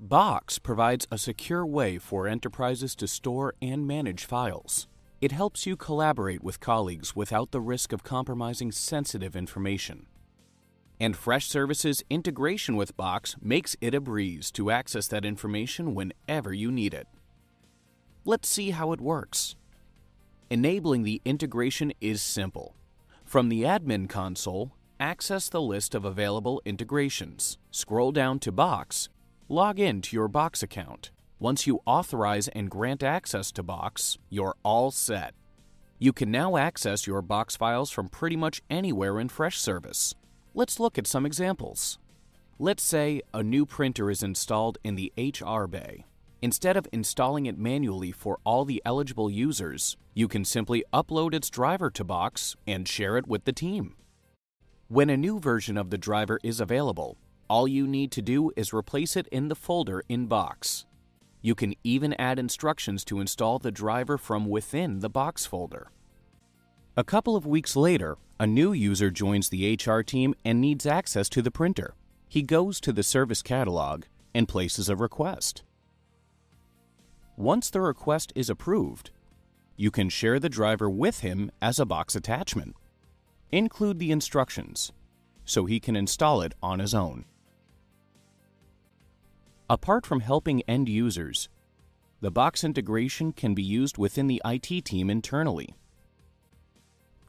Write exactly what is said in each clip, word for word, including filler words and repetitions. Box provides a secure way for enterprises to store and manage files. It helps you collaborate with colleagues without the risk of compromising sensitive information. And Freshservice's integration with Box makes it a breeze to access that information whenever you need it. Let's see how it works. Enabling the integration is simple. From the admin console, access the list of available integrations. Scroll down to Box. Log in to your Box account. Once you authorize and grant access to Box, you're all set. You can now access your Box files from pretty much anywhere in Freshservice. Let's look at some examples. Let's say a new printer is installed in the H R bay. Instead of installing it manually for all the eligible users, you can simply upload its driver to Box and share it with the team. When a new version of the driver is available, all you need to do is replace it in the folder in Box. You can even add instructions to install the driver from within the Box folder. A couple of weeks later, a new user joins the H R team and needs access to the printer. He goes to the service catalog and places a request. Once the request is approved, you can share the driver with him as a Box attachment. Include the instructions so he can install it on his own. Apart from helping end users, the Box integration can be used within the I T team internally.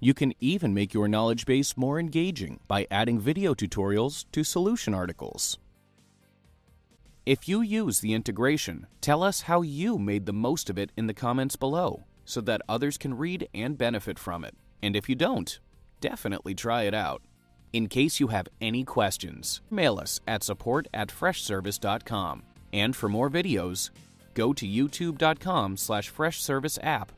You can even make your knowledge base more engaging by adding video tutorials to solution articles. If you use the integration, tell us how you made the most of it in the comments below so that others can read and benefit from it. And if you don't, definitely try it out. In case you have any questions, mail us at support at freshservice dot com. And for more videos, go to youtube dot com slash freshservice app